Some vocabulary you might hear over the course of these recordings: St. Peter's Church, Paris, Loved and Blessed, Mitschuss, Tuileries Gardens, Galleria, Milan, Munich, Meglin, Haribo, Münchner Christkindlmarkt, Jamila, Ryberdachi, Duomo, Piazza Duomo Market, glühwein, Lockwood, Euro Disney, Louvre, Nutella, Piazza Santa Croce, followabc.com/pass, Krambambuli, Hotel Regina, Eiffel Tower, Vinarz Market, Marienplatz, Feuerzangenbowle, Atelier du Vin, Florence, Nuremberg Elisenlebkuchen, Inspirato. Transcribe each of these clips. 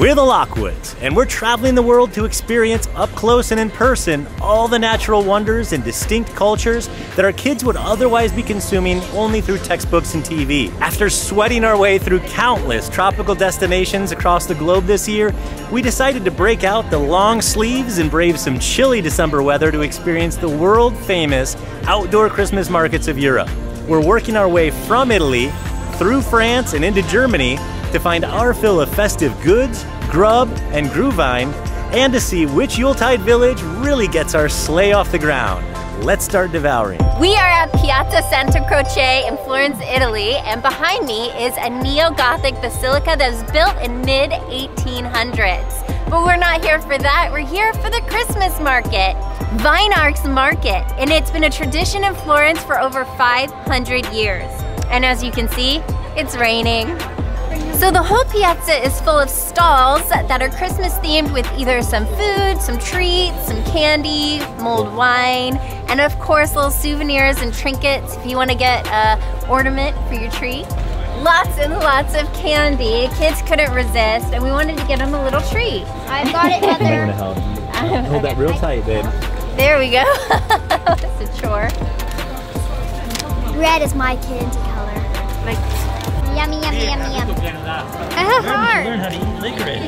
We're the Lockwoods, and we're traveling the world to experience up close and in person all the natural wonders and distinct cultures that our kids would otherwise be consuming only through textbooks and TV. After sweating our way through countless tropical destinations across the globe this year, we decided to break out the long sleeves and brave some chilly December weather to experience the world-famous outdoor Christmas markets of Europe. We're working our way from Italy, through France, and into Germany, to find our fill of festive goods, grub, and glühwein, and to see which Yuletide village really gets our sleigh off the ground. Let's start devouring. We are at Piazza Santa Croce in Florence, Italy, and behind me is a neo-Gothic basilica that was built in mid-1800s. But we're not here for that, we're here for the Christmas market, Vinarz Market, and it's been a tradition in Florence for over 500 years. And as you can see, it's raining. So the whole piazza is full of stalls that are Christmas themed with either some food, some treats, some candy, mulled wine, and of course little souvenirs and trinkets if you want to get an ornament for your tree. Lots and lots of candy. Kids couldn't resist, and we wanted to get them a little treat. I've got it, Mother. I'm gonna help you. Hold that real tight, babe. There we go. It's a chore. Red is my candy color. Yummy, yummy, yummy, yummy. I have heart. Learn how to eat licorice.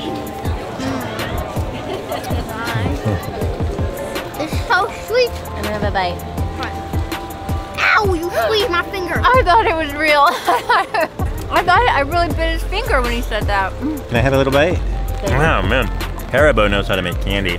It's so sweet. I'm gonna have a bite. Ow, you squeezed my finger. I thought it was real. I really bit his finger when he said that. Can I have a little bite? Oh man, Haribo knows how to make candy.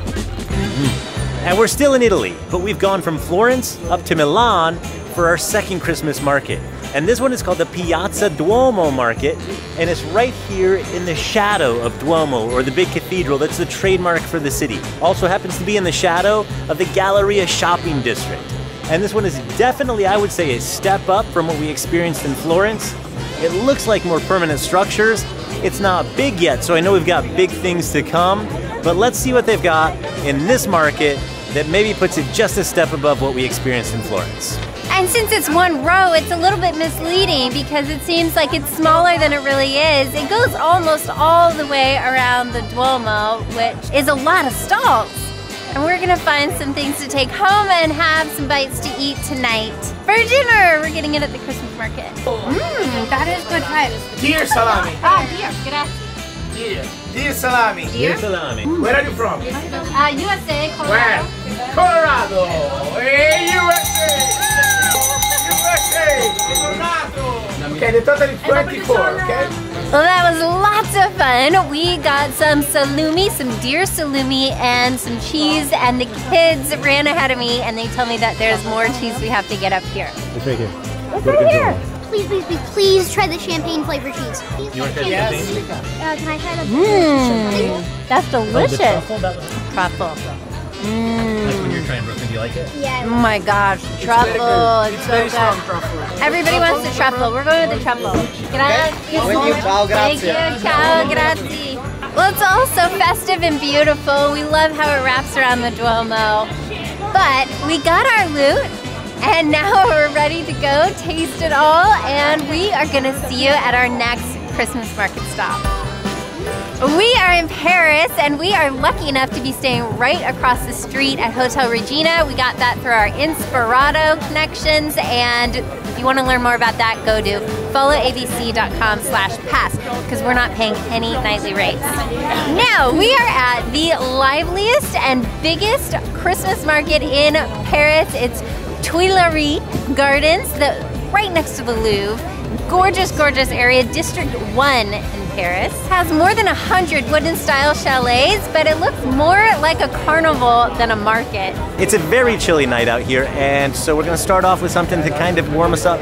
And we're still in Italy, but we've gone from Florence up to Milan for our second Christmas market. And this one is called the Piazza Duomo Market, and it's right here in the shadow of Duomo, or the big cathedral that's the trademark for the city. Also happens to be in the shadow of the Galleria shopping district. And this one is definitely, I would say, a step up from what we experienced in Florence. It looks like more permanent structures. It's not big yet, so I know we've got big things to come, but let's see what they've got in this market that maybe puts it just a step above what we experienced in Florence. And since it's one row, it's a little bit misleading because it seems like it's smaller than it really is. It goes almost all the way around the Duomo, which is a lot of stalls. And we're gonna find some things to take home and have some bites to eat tonight. For dinner, we're getting it at the Christmas market. Mmm, that is good vibes. Deer salami. Ah, deer, grazie. Deer. Deer salami. Deer salami. Where are you from? USA, Colorado. Where? Colorado. Hey, USA. Okay, the total is 24, okay? Well, that was lots of fun. We got some salumi, some deer salumi, and some cheese, and the kids ran ahead of me, and they tell me that there's more cheese we have to get up here. It's right here. It's right here. Please, please, please, please try the champagne flavored cheese. You want to try the champagne? Can I try the champagne? That's delicious. Oh, the truffle. Mm. Like when you're trying broken, do you like it? Yeah. Oh my gosh, truffle. It's so good. Everybody wants the truffle. We're going with the truffle. Grazie. Thank you. Ciao, grazie. Well, it's all so festive and beautiful. We love how it wraps around the Duomo. But we got our loot, and now we're ready to go taste it all, and we are going to see you at our next Christmas market stop. We are in Paris, and we are lucky enough to be staying right across the street at Hotel Regina. We got that through our Inspirato connections, and if you want to learn more about that, go to followabc.com/pass, because we're not paying any nightly rates. Now, we are at the liveliest and biggest Christmas market in Paris. It's Tuileries Gardens, right next to the Louvre. Gorgeous, gorgeous area. District 1 in Paris. Has more than 100 wooden style chalets, but it looks more like a carnival than a market. It's a very chilly night out here, and so we're gonna start off with something to kind of warm us up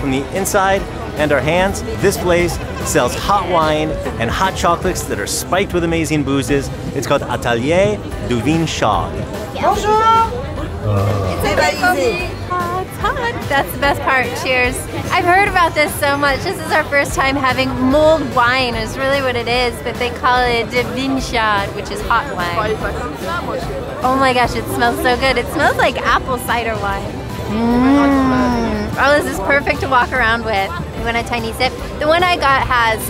from the inside and our hands. This place sells hot wine and hot chocolates that are spiked with amazing boozes. It's called Atelier du Vin. Bonjour! It's that's the best part. Cheers. I've heard about this so much. This is our first time having mulled wine is really what it is, but they call it de vinchard, which is hot wine. Oh my gosh, it smells so good. It smells like apple cider wine. Mm. Oh, this is perfect to walk around with. You want a tiny sip? The one I got has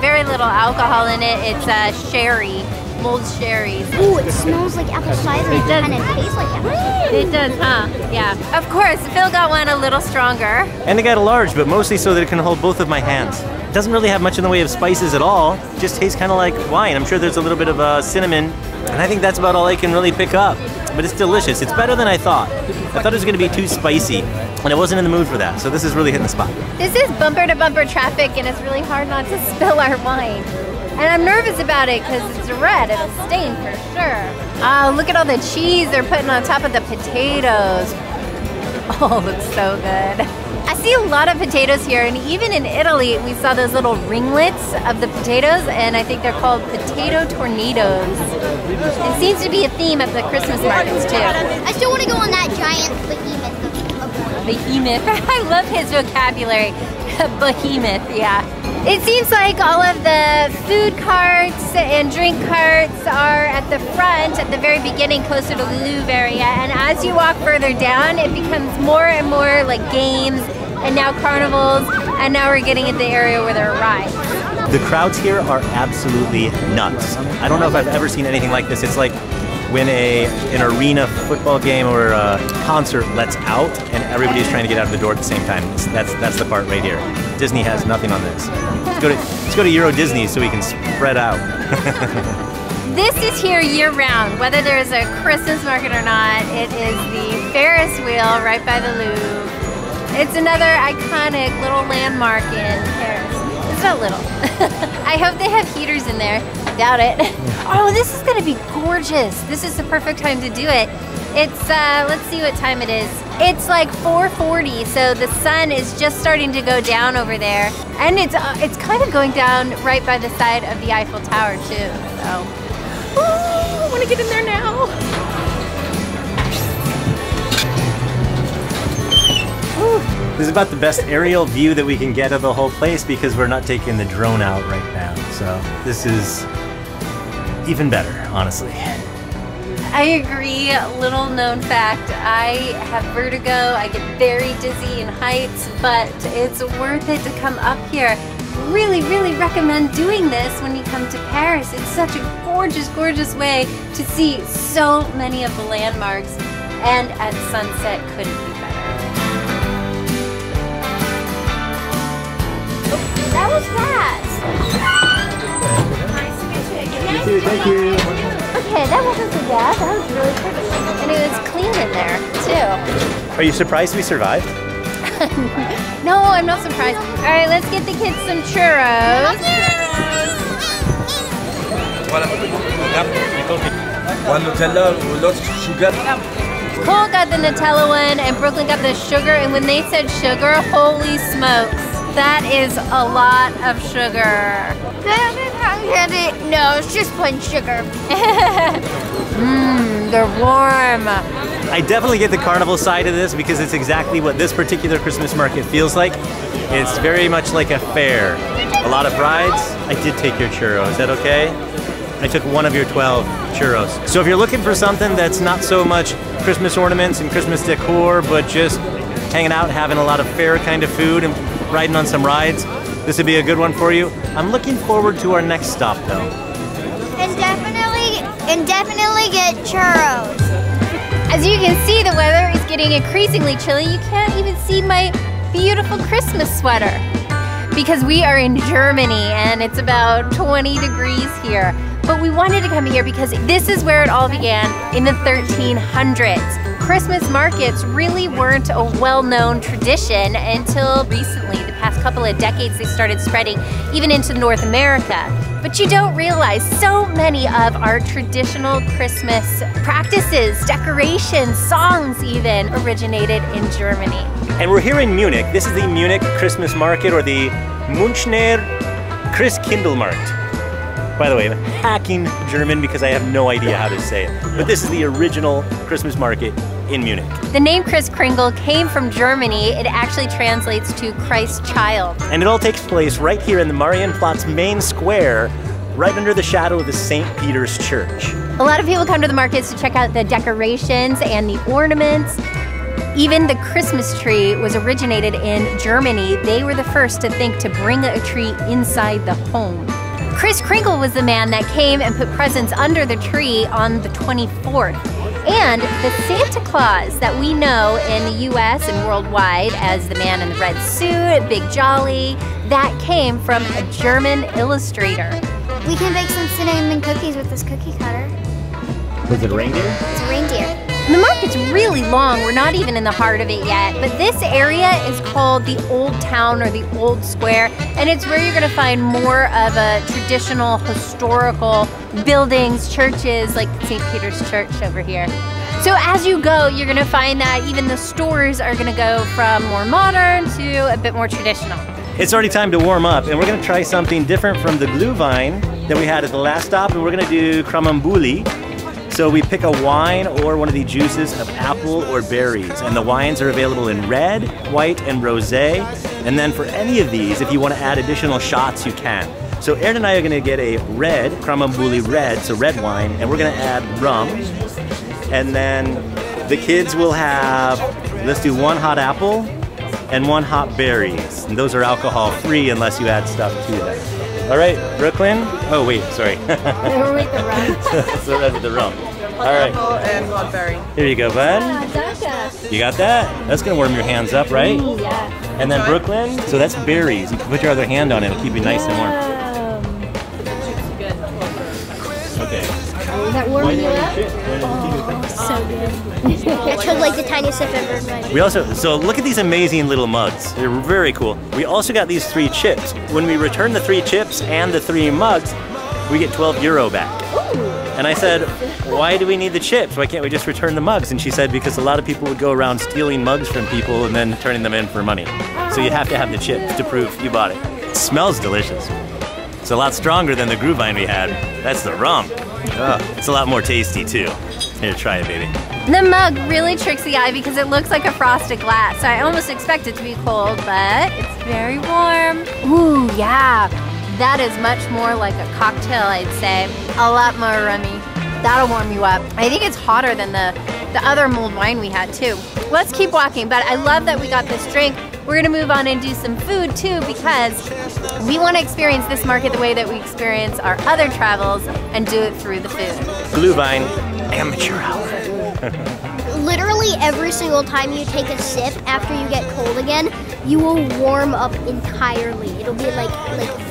very little alcohol in it. It's sherry, mulled sherry. Ooh, it smells like apple cider. It does. And it tastes like apple cider. It does, huh? Yeah. Of course, Phil got one a little stronger. And I got a large, but mostly so that it can hold both of my hands. It doesn't really have much in the way of spices at all. It just tastes kind of like wine. I'm sure there's a little bit of cinnamon. And I think that's about all I can really pick up. But it's delicious. It's better than I thought. I thought it was going to be too spicy, and I wasn't in the mood for that, so this is really hitting the spot. This is bumper-to-bumper traffic, and it's really hard not to spill our wine. And I'm nervous about it because it's red. It'll stain for sure. Oh, look at all the cheese they're putting on top of the potatoes. Oh, it looks so good. I see a lot of potatoes here, and even in Italy, we saw those little ringlets of the potatoes, and I think they're called potato tornadoes. It seems to be a theme of the Christmas markets, too. I still want to go on that giant behemoth. Behemoth. I love his vocabulary. Behemoth, yeah. It seems like all of the food carts and drink carts are at the front, at the very beginning, closer to the Louvre area. And as you walk further down, it becomes more and more like games, and now carnivals, and now we're getting at the area where there are rides. The crowds here are absolutely nuts. I don't know if I've ever seen anything like this. It's like when an arena football game or a concert lets out and everybody's trying to get out of the door at the same time. That's the part right here. Disney has nothing on this. Let's go to Euro Disney so we can spread out. This is here year-round. Whether there's a Christmas market or not, it is the Ferris wheel right by the Louvre. It's another iconic little landmark in Paris. It's not little. I hope they have heaters in there. Doubt it. Oh, this is gonna be gorgeous. This is the perfect time to do it. It's, let's see what time it is. It's like 4:40, so the sun is just starting to go down over there. And it's kind of going down right by the side of the Eiffel Tower too, so. Ooh, I wanna get in there now. Ooh. This is about the best aerial view that we can get of the whole place because we're not taking the drone out right now. So this is even better, honestly. I agree. Little known fact, I have vertigo, I get very dizzy in heights, but it's worth it to come up here. Really, really recommend doing this when you come to Paris. It's such a gorgeous, gorgeous way to see so many of the landmarks, and at sunset couldn't be better. Oh, that was fast! Nice to meet you. Thank you. Thank you. Okay, that wasn't so bad. That was really pretty. And it was clean in there, too. Are you surprised we survived? No, I'm not surprised. All right, let's get the kids some churros. One Nutella, lots of sugar. Cole got the Nutella one, and Brooklyn got the sugar, and when they said sugar, holy smokes. That is a lot of sugar. No, it's just plain sugar. Mmm, they're warm. I definitely get the carnival side of this because it's exactly what this particular Christmas market feels like. It's very much like a fair. A lot of rides. I did take your churro, is that okay? I took one of your 12 churros. So if you're looking for something that's not so much Christmas ornaments and Christmas decor, but just hanging out, having a lot of fair kind of food and riding on some rides, this would be a good one for you. I'm looking forward to our next stop, though. And definitely get churros. As you can see, the weather is getting increasingly chilly. You can't even see my beautiful Christmas sweater because we are in Germany and it's about 20 degrees here. But we wanted to come here because this is where it all began in the 1300s. Christmas markets really weren't a well-known tradition until recently. The past couple of decades they started spreading even into North America. But you don't realize so many of our traditional Christmas practices, decorations, songs even originated in Germany. And we're here in Munich. This is the Munich Christmas market, or the Münchner Christkindlmarkt. By the way, I'm hacking German because I have no idea how to say it. But this is the original Christmas market in Munich. The name Kris Kringle came from Germany. It actually translates to Christ Child. And it all takes place right here in the Marienplatz main square, right under the shadow of the St. Peter's Church. A lot of people come to the markets to check out the decorations and the ornaments. Even the Christmas tree was originated in Germany. They were the first to think to bring a tree inside the home. Kris Kringle was the man that came and put presents under the tree on the 24th. And the Santa Claus that we know in the US and worldwide as the man in the red suit, Big Jolly, that came from a German illustrator. We can bake some cinnamon cookies with this cookie cutter. Was it reindeer? It's a reindeer. And the market's really long, we're not even in the heart of it yet, but this area is called the Old Town or the Old Square, and it's where you're gonna find more of a traditional historical buildings, churches, like St. Peter's Church over here. So as you go, you're gonna find that even the stores are gonna go from more modern to a bit more traditional. It's already time to warm up, and we're gonna try something different from the glühwein that we had at the last stop, and we're gonna do Krambambuli. So we pick a wine or one of the juices of apple or berries, and the wines are available in red, white, and rosé. And then for any of these, if you want to add additional shots, you can. So Aaron and I are going to get a red, Krambambuli red, so red wine, and we're going to add rum. And then the kids will have, let's do one hot apple and one hot berries. And those are alcohol-free unless you add stuff to them. All right, Brooklyn. Oh wait, sorry. We're with the rum. So we're with the rum. All right. Apple and hot berry. Here you go, bud. You got that? That's gonna warm your hands up, right? Yeah. And then Brooklyn. So that's berries. You can put your other hand on it. It'll keep you nice and warm. Okay. Is that warming you up? Oh, so good. I took like the tiniest sip ever. We also, so look at these amazing little mugs. They're very cool. We also got these 3 chips. When we return the 3 chips and the 3 mugs, we get €12 back. Ooh. And I said, why do we need the chips? Why can't we just return the mugs? And she said, because a lot of people would go around stealing mugs from people and then turning them in for money. So you have to have the chips to prove you bought it. It smells delicious. It's a lot stronger than the glühwein we had. That's the rum. Oh, it's a lot more tasty too. Here, try it, baby. The mug really tricks the eye because it looks like a frosted glass, so I almost expect it to be cold, but it's very warm. Ooh, yeah, that is much more like a cocktail, I'd say. A lot more rummy. That'll warm you up. I think it's hotter than the other mulled wine we had too. Let's keep walking, but I love that we got this drink. We're gonna move on and do some food too, because we wanna experience this market the way that we experience our other travels and do it through the food. Glühwein, amateur hour. Literally every single time you take a sip after you get cold again, you will warm up entirely. It'll be like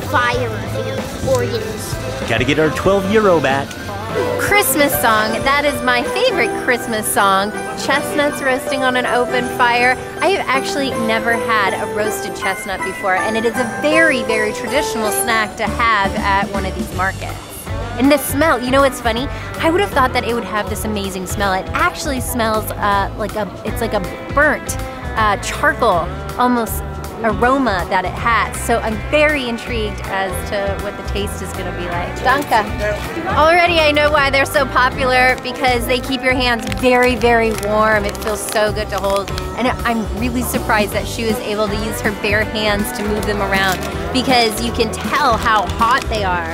fire in your organs. Gotta get our €12 back. Christmas song, that is my favorite Christmas song. Chestnuts roasting on an open fire. I have actually never had a roasted chestnut before, and it is a very, very traditional snack to have at one of these markets. And the smell, you know what's funny? I would have thought that it would have this amazing smell. It actually smells like a burnt charcoal, almost aroma that it has. So I'm very intrigued as to what the taste is gonna be like. Danke. Already I know why they're so popular, because they keep your hands very, very warm. It feels so good to hold. And I'm really surprised that she was able to use her bare hands to move them around, because you can tell how hot they are.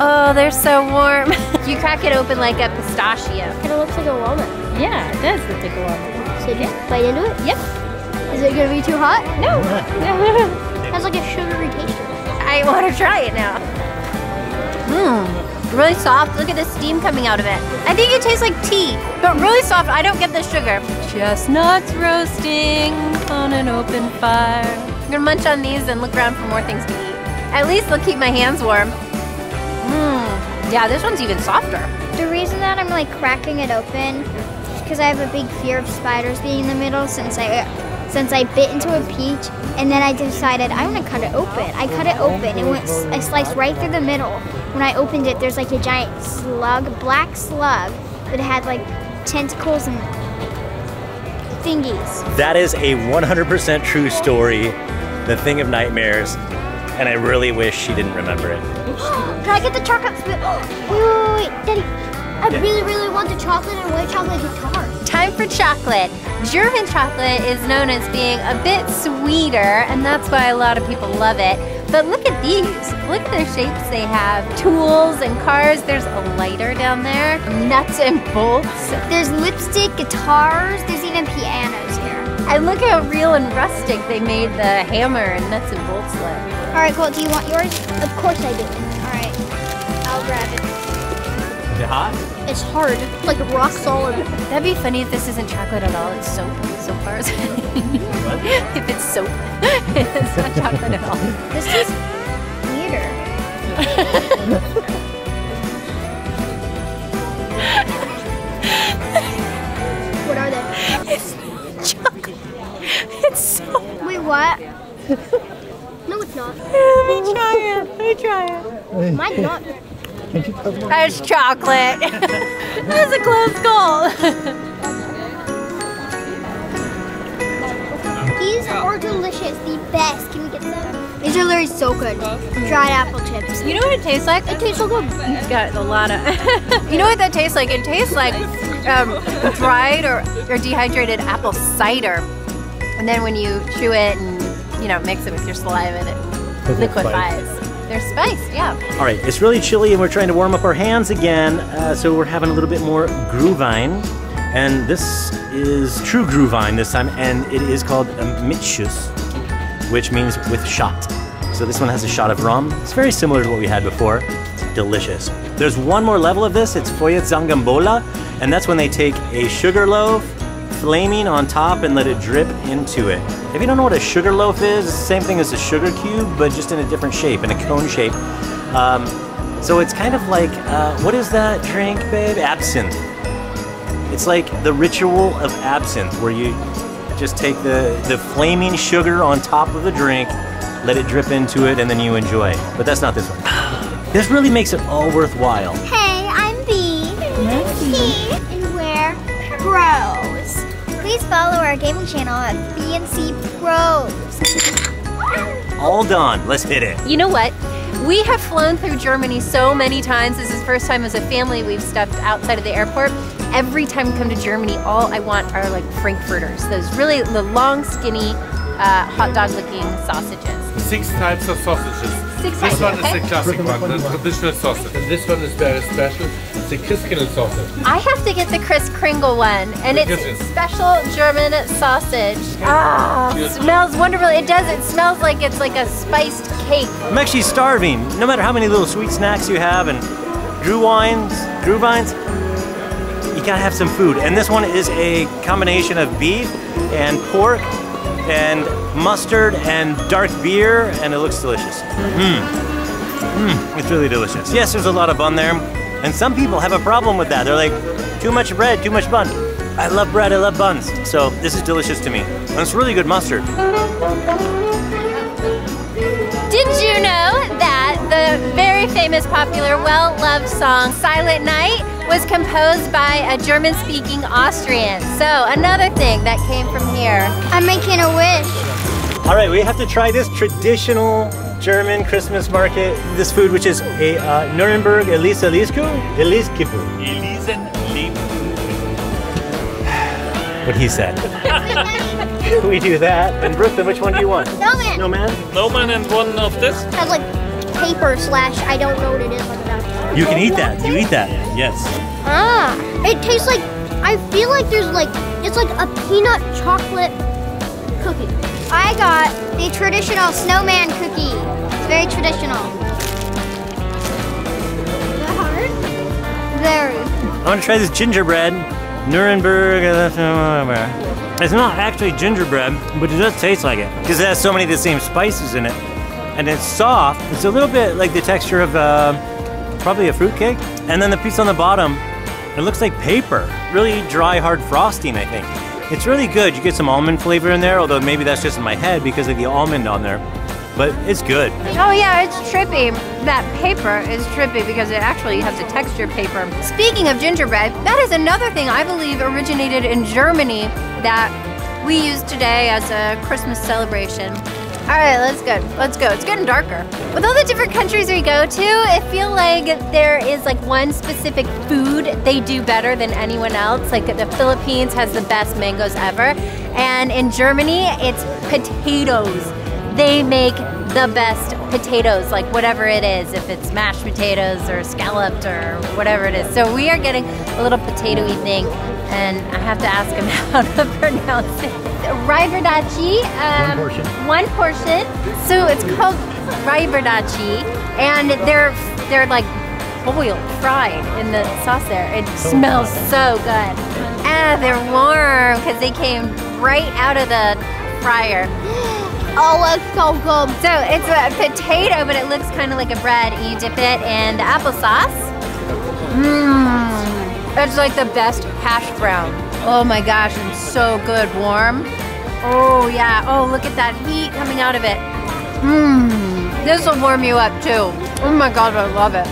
Oh, they're so warm. You crack it open like a pistachio. It looks like a walnut. Yeah, it does look like a walnut. So just bite into it? Yep. Is it gonna be too hot? No. It has like a sugary taste. I want to try it now. Mmm, really soft. Look at the steam coming out of it. I think it tastes like tea, but really soft. I don't get the sugar. Chestnuts roasting on an open fire. I'm gonna munch on these and look around for more things to eat. At least they'll keep my hands warm. Yeah, this one's even softer. The reason that I'm like cracking it open is because I have a big fear of spiders being in the middle, since I bit into a peach and then I decided I want to cut it open. I cut it open and I sliced right through the middle. When I opened it, there's like a giant slug, black slug, that had like tentacles and thingies. That is a 100% true story, the thing of nightmares. And I really wish she didn't remember it. Can I get the chocolate spoon? Wait, Daddy. I really want the chocolate and white chocolate guitar. Time for chocolate. German chocolate is known as being a bit sweeter, and that's why a lot of people love it. But look at these. Look at the shapes they have. Tools and cars. There's a lighter down there. Nuts and bolts. There's lipstick, guitars. There's even pianos here. And look how real and rustic they made the hammer and nuts and bolts look. All right, Colt, do you want yours? Of course I do. All right, I'll grab it. Is it hot? It's hard, it's like rock solid. That'd be funny if this isn't chocolate at all, it's soap. So far as if it's soap, it's not chocolate at all. This is weirder. What are they? It's not chocolate. It's soap. Wait, what? No, it's not. Let me try it. Mine's not. That's chocolate. That's a close call. These are delicious, the best. Can we get some? These are literally so good. Dried apple chips. You know what it tastes like? It tastes so good. It's got a lot of. You know what that tastes like? It tastes like dried or dehydrated apple cider. And then when you chew it and you know mix it with your saliva, it liquefies. They're spiced, yeah. All right, it's really chilly and we're trying to warm up our hands again, so we're having a little bit more glühwein. And this is true glühwein this time, and it is called Mitschuss, which means with shot. So this one has a shot of rum. It's very similar to what we had before. It's delicious. There's one more level of this, it's Feuerzangenbowle, and that's when they take a sugar loaf, flaming on top and let it drip into it. If you don't know what a sugar loaf is, it's the same thing as a sugar cube, but just in a different shape, in a cone shape. So it's kind of like, what is that drink, babe? Absinthe. It's like the ritual of absinthe, where you just take the flaming sugar on top of the drink, let it drip into it, and then you enjoy it. But that's not this one. This really makes it all worthwhile. Hey, I'm B. Nice. And we're bros. Please follow our gaming channel at BNC Pros. All done, let's hit it. You know what? We have flown through Germany so many times. This is the first time as a family we've stepped outside of the airport. Every time we come to Germany, all I want are like Frankfurters. Those really, the long, skinny, hot dog looking sausages. 6 types of sausages. This one is the classic one, the traditional sausage. And this one is very special, it's the Christkindl sausage. I have to get the Kris Kringle one, and it's special German sausage. Ah, it smells wonderful. It does, it smells like it's like a spiced cake. I'm actually starving. No matter how many little sweet snacks you have and glühweins, you gotta have some food. And this one is a combination of beef and pork and mustard and dark beer, and it looks delicious. It's really delicious. Yes, there's a lot of bun there, and some people have a problem with that. They're like, too much bread, too much bun. I love bread, I love buns. So this is delicious to me. And it's really good mustard. Did you know that the very famous, popular, well-loved song, Silent Night, was composed by a German-speaking Austrian. So another thing that came from here. I'm making a wish. All right, we have to try this traditional German Christmas market, this food, which is a Nuremberg Elisenlebkuchen. What he said. We do that. And Brooklyn, which one do you want? Snowman. Snowman? Snowman and one of this? It has like paper slash I don't know what it is. You can eat that. You eat that. Yes. Ah, it tastes like, I feel like there's like, it's like a peanut chocolate cookie. I got the traditional snowman cookie. It's very traditional. Is that hard? Very. I want to try this gingerbread. Nuremberg. It's not actually gingerbread, but it does taste like it because it has so many of the same spices in it. And it's soft. It's a little bit like the texture of probably a fruitcake. And then the piece on the bottom, it looks like paper. Really dry, hard frosting, I think. It's really good. You get some almond flavor in there, although maybe that's just in my head because of the almond on there. But it's good. Oh yeah, it's trippy. That paper is trippy because it actually has a texture paper. Speaking of gingerbread, that is another thing I believe originated in Germany that we use today as a Christmas celebration. All right, let's go. Let's go. It's getting darker. With all the different countries we go to, I feel like there is like one specific food they do better than anyone else. Like the Philippines has the best mangoes ever. And in Germany, it's potatoes. They make the best potatoes, like whatever it is, if it's mashed potatoes or scalloped or whatever it is. So we are getting a little potato-y thing, and I have to ask him how to pronounce it. Ryberdachi. One portion. So it's called Ryberdachi, and they're like boiled, fried in the sauce there. It smells so good. Ah, they're warm because they came right out of the fryer. Oh, that's so good. So it's a potato, but it looks kind of like a bread, and you dip it in the applesauce. Mmm, it's like the best hash brown. Oh my gosh, it's so good, warm. Oh yeah, oh look at that heat coming out of it. Mmm, this will warm you up too. Oh my God, I love it.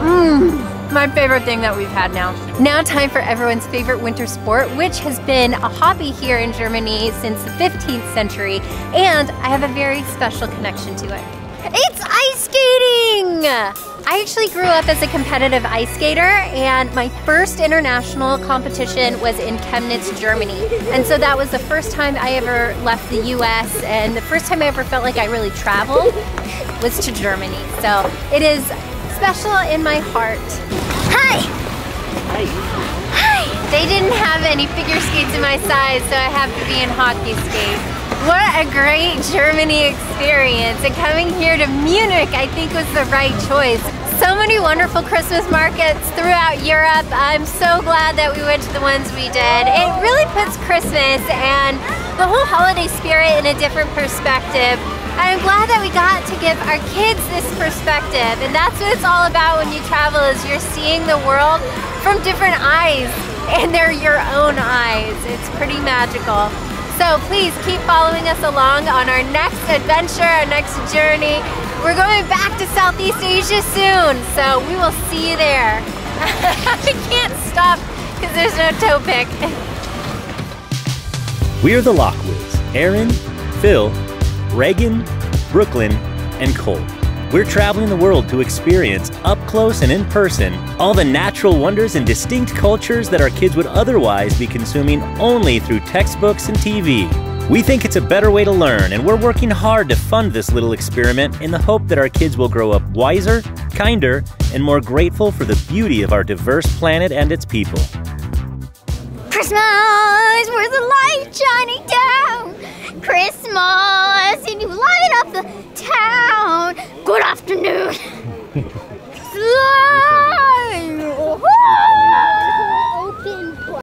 Mmm, my favorite thing that we've had now. Now time for everyone's favorite winter sport, which has been a hobby here in Germany since the 15th century, and I have a very special connection to it. It's ice skating! I actually grew up as a competitive ice skater, and my first international competition was in Chemnitz, Germany. And so that was the first time I ever left the US, and the first time I ever felt like I really traveled was to Germany. So it is special in my heart. Hi! Hi! Hi! They didn't have any figure skates in my size, so I have to be in hockey skates. What a great Germany experience, and coming here to Munich I think was the right choice. So many wonderful Christmas markets throughout Europe. I'm so glad that we went to the ones we did. It really puts Christmas and the whole holiday spirit in a different perspective. I'm glad that we got to give our kids this perspective, and that's what it's all about when you travel, is you're seeing the world from different eyes, and they're your own eyes. It's pretty magical. So please keep following us along on our next adventure, our next journey. We're going back to Southeast Asia soon, so we will see you there. I can't stop because there's no toe pick. We're the Lockwoods, Aaron, Phil, Reagan, Brooklyn, and Cole. We're traveling the world to experience, up close and in person, all the natural wonders and distinct cultures that our kids would otherwise be consuming only through textbooks and TV. We think it's a better way to learn, and we're working hard to fund this little experiment in the hope that our kids will grow up wiser, kinder, and more grateful for the beauty of our diverse planet and its people. Christmas, where's the light shining down? Christmas, and you light up the town. Good afternoon.